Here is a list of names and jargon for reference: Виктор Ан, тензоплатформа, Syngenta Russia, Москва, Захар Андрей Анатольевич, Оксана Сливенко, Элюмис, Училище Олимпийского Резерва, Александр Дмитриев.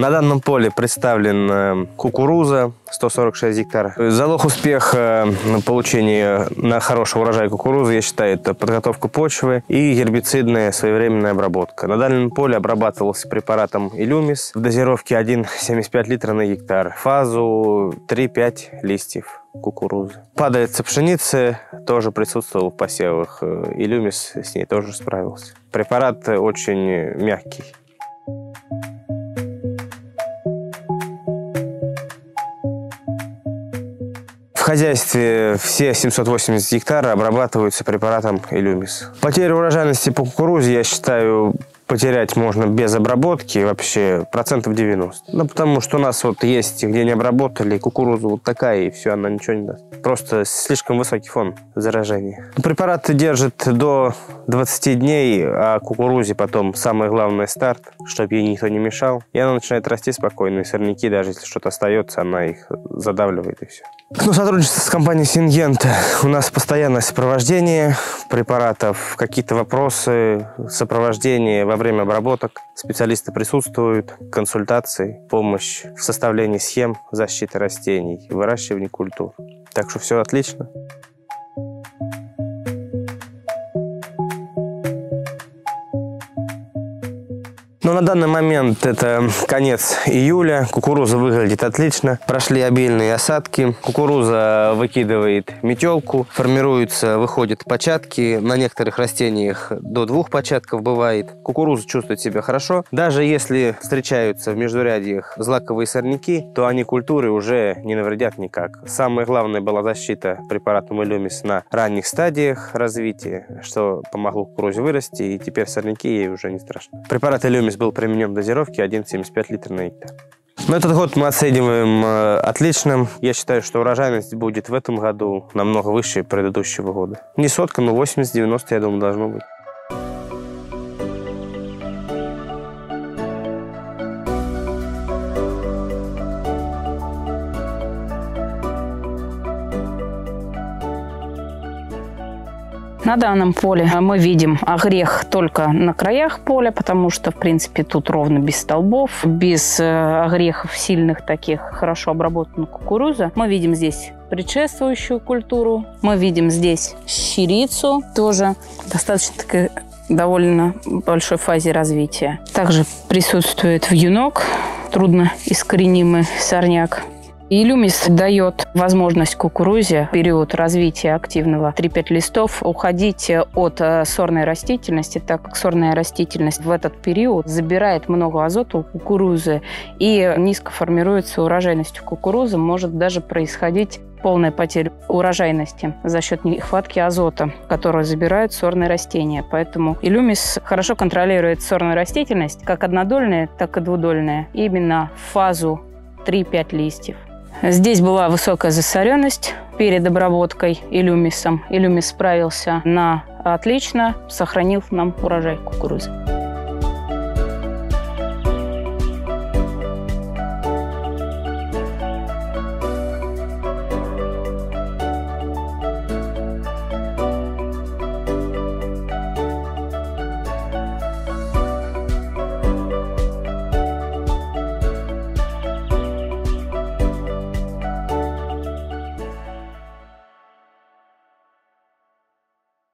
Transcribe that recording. На данном поле представлен кукуруза, 146 гектар. Залог успеха получения на хороший урожай кукурузы, я считаю, это подготовка почвы и гербицидная своевременная обработка. На данном поле обрабатывался препаратом Элюмис в дозировке 1,75 литра на гектар. Фазу 3-5 листьев кукурузы. Падается пшеница, тоже присутствовал в посевах. Элюмис с ней тоже справился. Препарат очень мягкий. В хозяйстве все 780 гектар обрабатываются препаратом Элюмис. Потерю урожайности по кукурузе, я считаю, потерять можно без обработки вообще процентов 90. Ну, потому что у нас вот есть, где не обработали, кукуруза вот такая, и все, она ничего не даст. Просто слишком высокий фон заражения. Препарат держит до 20 дней, а кукурузе потом самое главное старт, чтобы ей никто не мешал. И она начинает расти спокойно, и сорняки, даже если что-то остается, она их задавливает, и все. Ну, сотрудничество с компанией Syngenta. У нас постоянное сопровождение препаратов, какие-то вопросы, сопровождение во время обработок. Специалисты присутствуют, консультации, помощь в составлении схем защиты растений, выращивании культур. Так что все отлично. Но на данный момент это конец июля. Кукуруза выглядит отлично. Прошли обильные осадки. Кукуруза выкидывает метелку, формируются, выходят початки. На некоторых растениях до 2 початков бывает. Кукуруза чувствует себя хорошо. Даже если встречаются в междурядьях злаковые сорняки, то они культуры уже не навредят никак. Самое главное была защита препаратом Элюмис на ранних стадиях развития, что помогло кукурузе вырасти, и теперь сорняки ей уже не страшны. Препарат Элюмис был применен в дозировке 1,75 литра на гектар. Но этот год мы оцениваем отличным. Я считаю, что урожайность будет в этом году намного выше предыдущего года. Не сотка, но 80-90, я думаю, должно быть. На данном поле мы видим огрех только на краях поля, потому что, в принципе, тут ровно без столбов, без огрехов сильных таких, хорошо обработанной кукурузы. Мы видим здесь предшествующую культуру, мы видим здесь щирицу, тоже достаточно такая довольно большой фазе развития. Также присутствует вьюнок, трудно искоренимый сорняк. Элюмис дает возможность кукурузе в период развития активного 3-5 листов уходить от сорной растительности, так как сорная растительность в этот период забирает много азота у кукурузы и низко формируется урожайность у кукурузы, может даже происходить полная потеря урожайности за счет нехватки азота, которую забирают сорные растения. Поэтому Элюмис хорошо контролирует сорную растительность, как однодольная, так и двудольная, именно в фазу 3-5 листьев. Здесь была высокая засоренность перед обработкой Элюмисом. Элюмис справился отлично, сохранил нам урожай кукурузы.